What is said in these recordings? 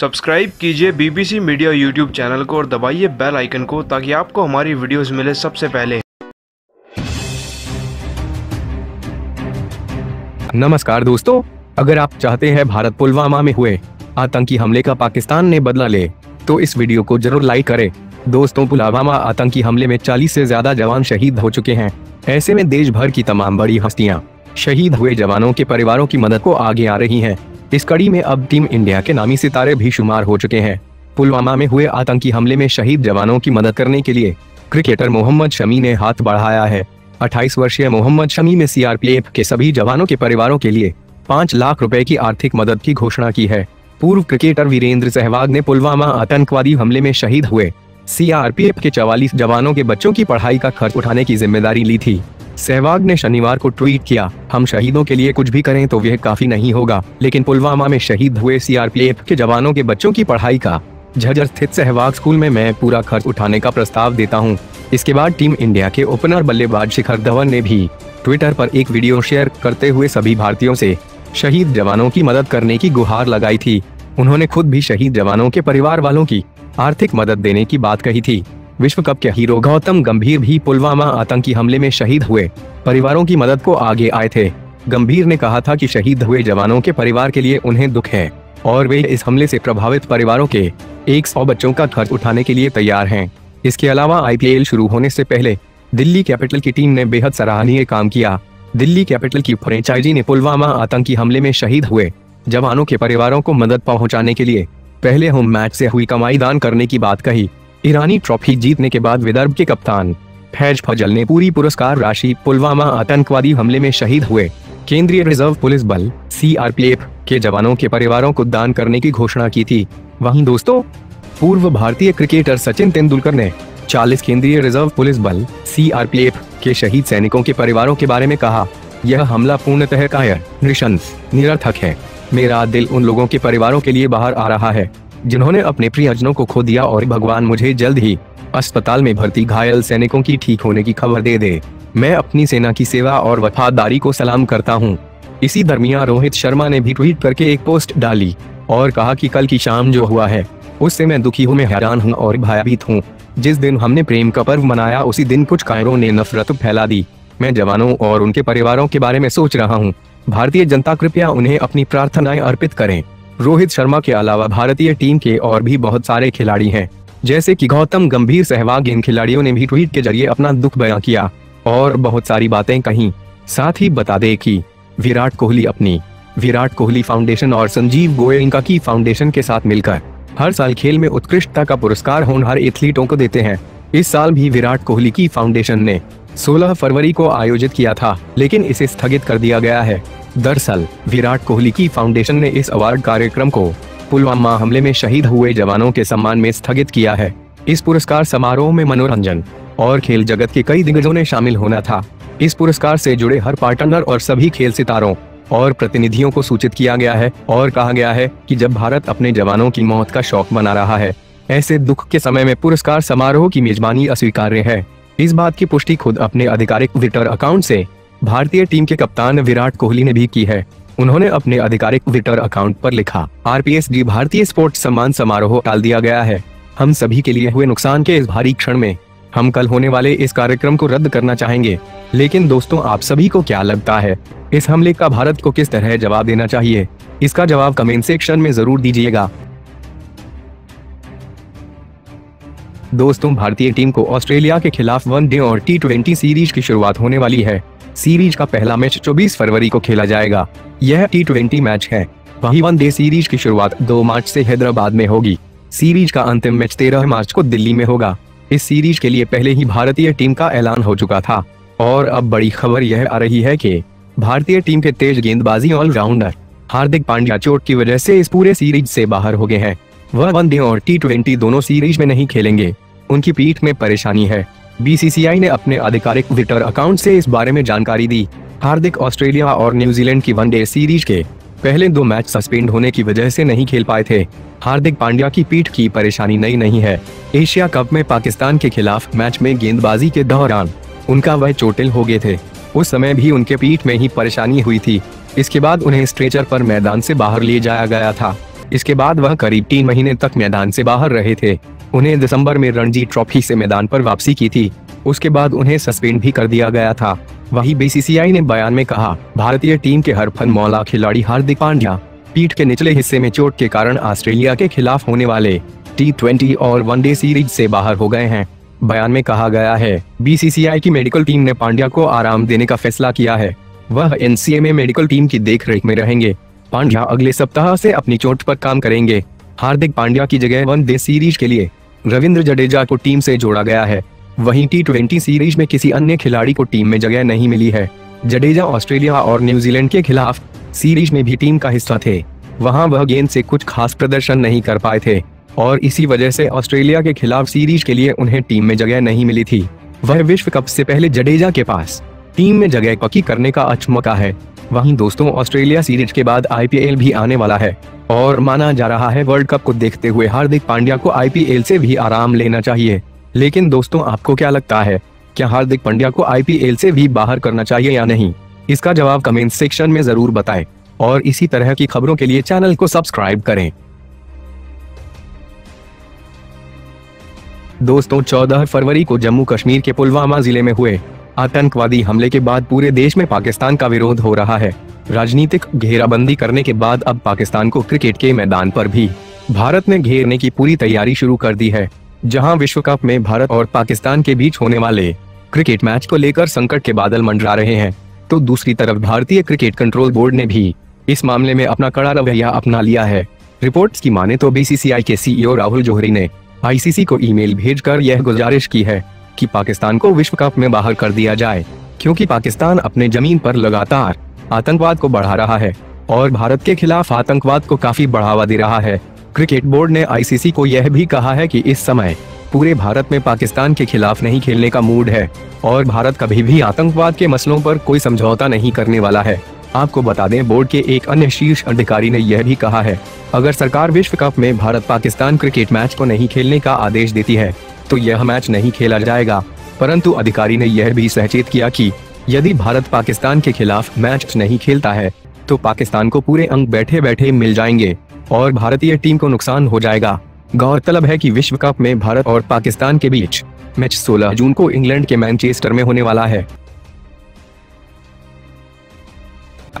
Subscribe कीजिए BBC media YouTube channel को और दबाइए बेल आइकन को ताकि आपको हमारी वीडियोस मिले सबसे पहले। नमस्कार दोस्तों, अगर आप चाहते हैं भारत पुलवामा में हुए आतंकी हमले का पाकिस्तान ने बदला ले तो इस वीडियो को जरूर लाइक करें। दोस्तों, पुलवामा आतंकी हमले में 40 से ज्यादा जवान शहीद हो चुके हैं। ऐसे में देश भर की तमाम बड़ी हस्तियाँ शहीद हुए जवानों के परिवारों की मदद को आगे आ रही है। इस कड़ी में अब टीम इंडिया के नामी सितारे भी शुमार हो चुके हैं। पुलवामा में हुए आतंकी हमले में शहीद जवानों की मदद करने के लिए क्रिकेटर मोहम्मद शमी ने हाथ बढ़ाया है। 28 वर्षीय मोहम्मद शमी ने सीआरपीएफ के सभी जवानों के परिवारों के लिए 5 लाख रुपए की आर्थिक मदद की घोषणा की है। पूर्व क्रिकेटर वीरेंद्र सहवाग ने पुलवामा आतंकवादी हमले में शहीद हुए सीआरपीएफ के 44 जवानों के बच्चों की पढ़ाई का खर्च उठाने की जिम्मेदारी ली थी। सहवाग ने शनिवार को ट्वीट किया, हम शहीदों के लिए कुछ भी करें तो यह काफी नहीं होगा, लेकिन पुलवामा में शहीद हुए सीआरपीएफ के जवानों के बच्चों की पढ़ाई का झज्जर स्थित सहवाग स्कूल में मैं पूरा खर्च उठाने का प्रस्ताव देता हूं। इसके बाद टीम इंडिया के ओपनर बल्लेबाज शिखर धवन ने भी ट्विटर पर एक वीडियो शेयर करते हुए सभी भारतीयों से शहीद जवानों की मदद करने की गुहार लगाई थी। उन्होंने खुद भी शहीद जवानों के परिवार वालों की आर्थिक मदद देने की बात कही थी। विश्व कप के हीरो गौतम गंभीर भी पुलवामा आतंकी हमले में शहीद हुए परिवारों की मदद को आगे आए थे। गंभीर ने कहा था कि शहीद हुए जवानों के परिवार के लिए उन्हें दुख है और वे इस हमले से प्रभावित परिवारों के 100 बच्चों का खर्च उठाने के लिए तैयार हैं। इसके अलावा आईपीएल शुरू होने से पहले दिल्ली कैपिटल की टीम ने बेहद सराहनीय काम किया। दिल्ली कैपिटल की फ्रेंचाइजी ने पुलवामा आतंकी हमले में शहीद हुए जवानों के परिवारों को मदद पहुँचाने के लिए पहले होम मैच से हुई कमाई दान करने की बात कही। ईरानी ट्रॉफी जीतने के बाद विदर्भ के कप्तान फैज फजल ने पूरी पुरस्कार राशि पुलवामा आतंकवादी हमले में शहीद हुए केंद्रीय रिजर्व पुलिस बल सीआरपीएफ के जवानों के परिवारों को दान करने की घोषणा की थी। वहीं दोस्तों, पूर्व भारतीय क्रिकेटर सचिन तेंदुलकर ने 40 केंद्रीय रिजर्व पुलिस बल सीआरपीएफ के शहीद सैनिकों के परिवारों के बारे में कहा, यह हमला पूर्णतः कायर, नृशंस, निरर्थक है। मेरा दिल उन लोगों के परिवारों के लिए बाहर आ रहा है जिन्होंने अपने प्रियजनों को खो दिया और भगवान मुझे जल्द ही अस्पताल में भर्ती घायल सैनिकों की ठीक होने की खबर दे दे। मैं अपनी सेना की सेवा और वफादारी को सलाम करता हूं। इसी दरमियान रोहित शर्मा ने भी ट्वीट करके एक पोस्ट डाली और कहा कि कल की शाम जो हुआ है उससे मैं दुखी हूं, मैं हैरान हूं और भयभीत हूं। जिस दिन हमने प्रेम का पर्व मनाया उसी दिन कुछ कायरों ने नफरत फैला दी। मैं जवानों और उनके परिवारों के बारे में सोच रहा हूँ। भारतीय जनता कृपया उन्हें अपनी प्रार्थनाएं अर्पित करें। रोहित शर्मा के अलावा भारतीय टीम के और भी बहुत सारे खिलाड़ी हैं, जैसे कि गौतम गंभीर, सहवाग। इन खिलाड़ियों ने भी ट्वीट के जरिए अपना दुख बयां किया और बहुत सारी बातें कहीं। साथ ही बता दें कि विराट कोहली अपनी विराट कोहली फाउंडेशन और संजीव गोयंका की फाउंडेशन के साथ मिलकर हर साल खेल में उत्कृष्टता का पुरस्कार होनहार एथलीटों को देते हैं। इस साल भी विराट कोहली की फाउंडेशन ने 16 फरवरी को आयोजित किया था, लेकिन इसे स्थगित कर दिया गया है। दरअसल विराट कोहली की फाउंडेशन ने इस अवार्ड कार्यक्रम को पुलवामा हमले में शहीद हुए जवानों के सम्मान में स्थगित किया है। इस पुरस्कार समारोह में मनोरंजन और खेल जगत के कई दिग्गजों ने शामिल होना था। इस पुरस्कार से जुड़े हर पार्टनर और सभी खेल सितारों और प्रतिनिधियों को सूचित किया गया है और कहा गया है कि जब भारत अपने जवानों की मौत का शौक मना रहा है, ऐसे दुख के समय में पुरस्कार समारोह की मेजबानी अस्वीकार्य है। इस बात की पुष्टि खुद अपने आधिकारिक ट्विटर अकाउंट से भारतीय टीम के कप्तान विराट कोहली ने भी की है। उन्होंने अपने आधिकारिक ट्विटर अकाउंट पर लिखा, आरपीएसडी भारतीय स्पोर्ट्स सम्मान समारोह टाल दिया गया है। हम सभी के लिए हुए नुकसान के इस भारी क्षण में हम कल होने वाले इस कार्यक्रम को रद्द करना चाहेंगे। लेकिन दोस्तों, आप सभी को क्या लगता है, इस हमले का भारत को किस तरह जवाब देना चाहिए? इसका जवाब कमेंट सेक्शन में जरूर दीजिएगा। दोस्तों, भारतीय टीम को ऑस्ट्रेलिया के खिलाफ वनडे और टी20 सीरीज की शुरुआत होने वाली है। सीरीज का पहला मैच 24 फरवरी को खेला जाएगा। यह टी20 मैच है। वहीं वनडे सीरीज की शुरुआत 2 मार्च से हैदराबाद में होगी। सीरीज का अंतिम मैच 13 मार्च को दिल्ली में होगा। इस सीरीज के लिए पहले ही भारतीय टीम का ऐलान हो चुका था और अब बड़ी खबर यह आ रही है कि भारतीय टीम के तेज गेंदबाजी ऑलराउंडर हार्दिक पांड्या चोट की वजह से इस पूरे सीरीज से बाहर हो गए हैं। वह वनडे और टी20 दोनों सीरीज में नहीं खेलेंगे। उनकी पीठ में परेशानी है। बीसीसीआई ने अपने आधिकारिक ट्विटर अकाउंट से इस बारे में जानकारी दी। हार्दिक ऑस्ट्रेलिया और न्यूजीलैंड की वनडे सीरीज के पहले 2 मैच सस्पेंड होने की वजह से नहीं खेल पाए थे। हार्दिक पांड्या की पीठ की परेशानी नई नहीं है। एशिया कप में पाकिस्तान के खिलाफ मैच में गेंदबाजी के दौरान उनका वह चोटिल हो गए थे। उस समय भी उनके पीठ में ही परेशानी हुई थी। इसके बाद उन्हें स्ट्रेचर पर मैदान से बाहर ले जाया गया था। इसके बाद वह करीब 3 महीने तक मैदान से बाहर रहे थे। उन्हें दिसंबर में रणजी ट्रॉफी से मैदान पर वापसी की थी, उसके बाद उन्हें सस्पेंड भी कर दिया गया था। वहीं बीसीसीआई ने बयान में कहा, भारतीय टीम के हरफन मौला खिलाड़ी हार्दिक पांड्या पीठ के निचले हिस्से में चोट के कारण ऑस्ट्रेलिया के खिलाफ होने वाले T20 और वनडे सीरीज से बाहर हो गए हैं। बयान में कहा गया है, बीसीसीआई की मेडिकल टीम ने पांड्या को आराम देने का फैसला किया है। वह NCMA मेडिकल टीम की देखरेख में रहेंगे। पांड्या अगले सप्ताह से अपनी चोट पर काम करेंगे। हार्दिक पांड्या की जगह वनडे सीरीज के लिए रविंद्र जडेजा को टीम से जोड़ा गया है। वहीं T20 सीरीज में किसी अन्य खिलाड़ी को टीम में जगह नहीं मिली है। जडेजा ऑस्ट्रेलिया और न्यूजीलैंड के खिलाफ सीरीज में भी टीम का हिस्सा थे। वहां वह गेंद से कुछ खास प्रदर्शन नहीं कर पाए थे और इसी वजह से ऑस्ट्रेलिया के खिलाफ सीरीज के लिए उन्हें टीम में जगह नहीं मिली थी। वह विश्व कप से पहले जडेजा के पास टीम में जगह पक्की करने का अच्छा मौका है। वहीं दोस्तों, ऑस्ट्रेलिया सीरीज के बाद IPL भी आने वाला है और माना जा रहा है वर्ल्ड कप को देखते हुए हार्दिक पांड्या को IPL से भी आराम लेना चाहिए। लेकिन दोस्तों, आपको क्या लगता है, क्या हार्दिक पांड्या को IPL से भी बाहर करना चाहिए या नहीं? इसका जवाब कमेंट सेक्शन में जरूर बताएं और इसी तरह की खबरों के लिए चैनल को सब्सक्राइब करें। दोस्तों, 14 फरवरी को जम्मू कश्मीर के पुलवामा जिले में हुए आतंकवादी हमले के बाद पूरे देश में पाकिस्तान का विरोध हो रहा है। राजनीतिक घेराबंदी करने के बाद अब पाकिस्तान को क्रिकेट के मैदान पर भी भारत ने घेरने की पूरी तैयारी शुरू कर दी है। जहां विश्व कप में भारत और पाकिस्तान के बीच होने वाले क्रिकेट मैच को लेकर संकट के बादल मंडरा रहे हैं, तो दूसरी तरफ भारतीय क्रिकेट कंट्रोल बोर्ड ने भी इस मामले में अपना कड़ा रवैया अपना लिया है। रिपोर्ट्स की माने तो बीसीसीआई के CEO राहुल जोहरी ने ICC को ईमेल भेजकर यह गुजारिश की है कि पाकिस्तान को विश्व कप में बाहर कर दिया जाए, क्योंकि पाकिस्तान अपने जमीन पर लगातार आतंकवाद को बढ़ा रहा है और भारत के खिलाफ आतंकवाद को काफी बढ़ावा दे रहा है। क्रिकेट बोर्ड ने ICC को यह भी कहा है कि इस समय पूरे भारत में पाकिस्तान के खिलाफ नहीं खेलने का मूड है और भारत कभी भी आतंकवाद के मसलों पर कोई समझौता नहीं करने वाला है। आपको बता दें, बोर्ड के एक अन्य शीर्ष अधिकारी ने यह भी कहा है, अगर सरकार विश्व कप में भारत पाकिस्तान क्रिकेट मैच को नहीं खेलने का आदेश देती है तो यह मैच नहीं खेला जाएगा। परंतु अधिकारी ने यह भी सचेत किया कि यदि भारत पाकिस्तान के खिलाफ मैच नहीं खेलता है तो पाकिस्तान को पूरे अंक बैठे बैठे मिल जाएंगे और भारतीय टीम को नुकसान हो जाएगा। गौरतलब है कि विश्व कप में भारत और पाकिस्तान के बीच मैच 16 जून को इंग्लैंड के मैनचेस्टर में होने वाला है।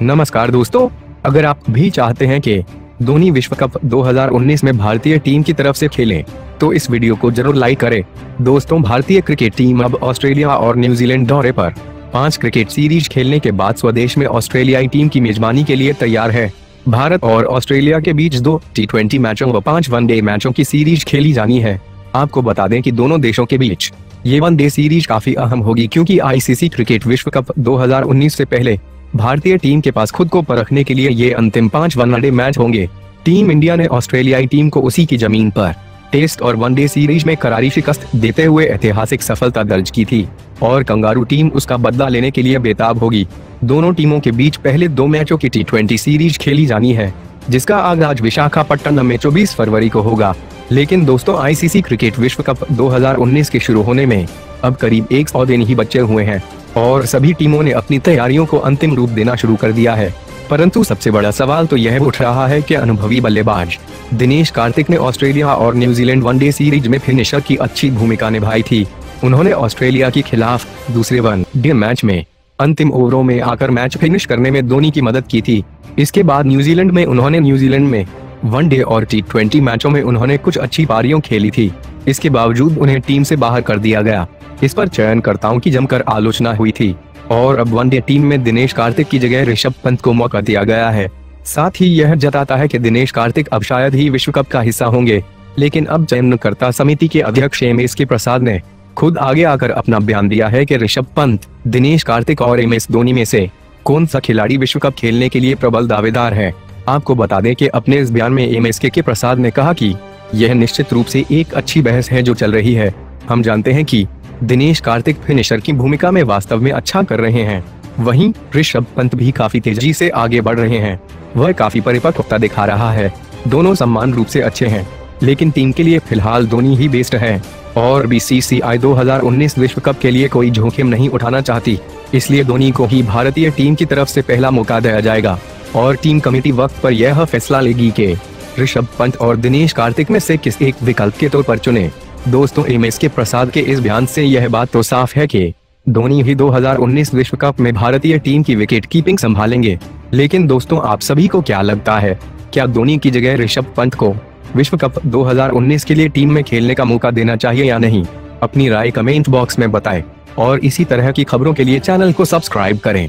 नमस्कार दोस्तों, अगर आप भी चाहते हैं कि धोनी विश्व कप 2019 में भारतीय टीम की तरफ से खेलें, तो इस वीडियो को जरूर लाइक करें। दोस्तों, भारतीय क्रिकेट टीम अब ऑस्ट्रेलिया और न्यूजीलैंड दौरे पर 5 क्रिकेट सीरीज खेलने के बाद स्वदेश में ऑस्ट्रेलियाई टीम की मेजबानी के लिए तैयार है। भारत और ऑस्ट्रेलिया के बीच 2 T20 मैचों व 5 वनडे मैचों की सीरीज खेली जानी है। आपको बता दें कि दोनों देशों के बीच ये वनडे सीरीज काफी अहम होगी, क्योंकि ICC क्रिकेट विश्व कप 2019 से पहले भारतीय टीम के पास खुद को परखने के लिए ये अंतिम 5 वनडे मैच होंगे। टीम इंडिया ने ऑस्ट्रेलियाई टीम को उसी की जमीन पर टेस्ट और वनडे सीरीज में करारी शिकस्त देते हुए ऐतिहासिक सफलता दर्ज की थी और कंगारू टीम उसका बदला लेने के लिए बेताब होगी। दोनों टीमों के बीच पहले 2 मैचों की T20 सीरीज खेली जानी है, जिसका आगाज विशाखापट्टनम में 24 फरवरी को होगा। लेकिन दोस्तों, ICC क्रिकेट विश्व कप 2019 के शुरू होने में अब करीब 100 दिन ही बचे हुए हैं और सभी टीमों ने अपनी तैयारियों को अंतिम रूप देना शुरू कर दिया है। परंतु सबसे बड़ा सवाल तो यह उठ रहा है कि अनुभवी बल्लेबाज दिनेश कार्तिक ने ऑस्ट्रेलिया और न्यूजीलैंड वनडे सीरीज में फिनिशर की अच्छी भूमिका निभाई थी। उन्होंने ऑस्ट्रेलिया के खिलाफ दूसरे वनडे मैच में अंतिम ओवरों में आकर मैच फिनिश करने में धोनी की मदद की थी। इसके बाद न्यूजीलैंड में वनडे और T20 मैचों में उन्होंने कुछ अच्छी पारियां खेली थी। इसके बावजूद उन्हें टीम से बाहर कर दिया गया। इस पर चयनकर्ताओं की जमकर आलोचना हुई थी और अब वनडे टीम में दिनेश कार्तिक की जगह ऋषभ पंत को मौका दिया गया है। साथ ही यह जताता है कि दिनेश कार्तिक अब शायद ही विश्व कप का हिस्सा होंगे। लेकिन अब चयनकर्ता समिति के अध्यक्ष MSK प्रसाद ने खुद आगे आकर अपना बयान दिया है कि ऋषभ पंत, दिनेश कार्तिक और MS धोनी में से कौन सा खिलाड़ी विश्व कप खेलने के लिए प्रबल दावेदार है। आपको बता दें कि अपने इस बयान में MSK प्रसाद ने कहा कि यह निश्चित रूप से एक अच्छी बहस है जो चल रही है। हम जानते हैं कि दिनेश कार्तिक फिनिशर की भूमिका में वास्तव में अच्छा कर रहे हैं, वहीं ऋषभ पंत भी काफी तेजी से आगे बढ़ रहे हैं। वह काफी परिपक्वता दिखा रहा है। दोनों समान रूप से अच्छे हैं, लेकिन टीम के लिए फिलहाल धोनी ही बेस्ट है और BCCI 2019 विश्व कप के लिए कोई जोखिम नहीं उठाना चाहती, इसलिए धोनी को ही भारतीय टीम की तरफ से पहला मौका दिया जाएगा और टीम कमेटी वक्त पर यह फैसला लेगी कि ऋषभ पंत और दिनेश कार्तिक में से किसी एक विकल्प के तौर पर चुने। दोस्तों, MS के प्रसाद के इस बयान से यह बात तो साफ है कि धोनी ही 2019 विश्व कप में भारतीय टीम की विकेट कीपिंग संभालेंगे। लेकिन दोस्तों, आप सभी को क्या लगता है, क्या धोनी की जगह ऋषभ पंत को विश्व कप 2019 के लिए टीम में खेलने का मौका देना चाहिए या नहीं? अपनी राय कमेंट बॉक्स में बताएं और इसी तरह की खबरों के लिए चैनल को सब्सक्राइब करें।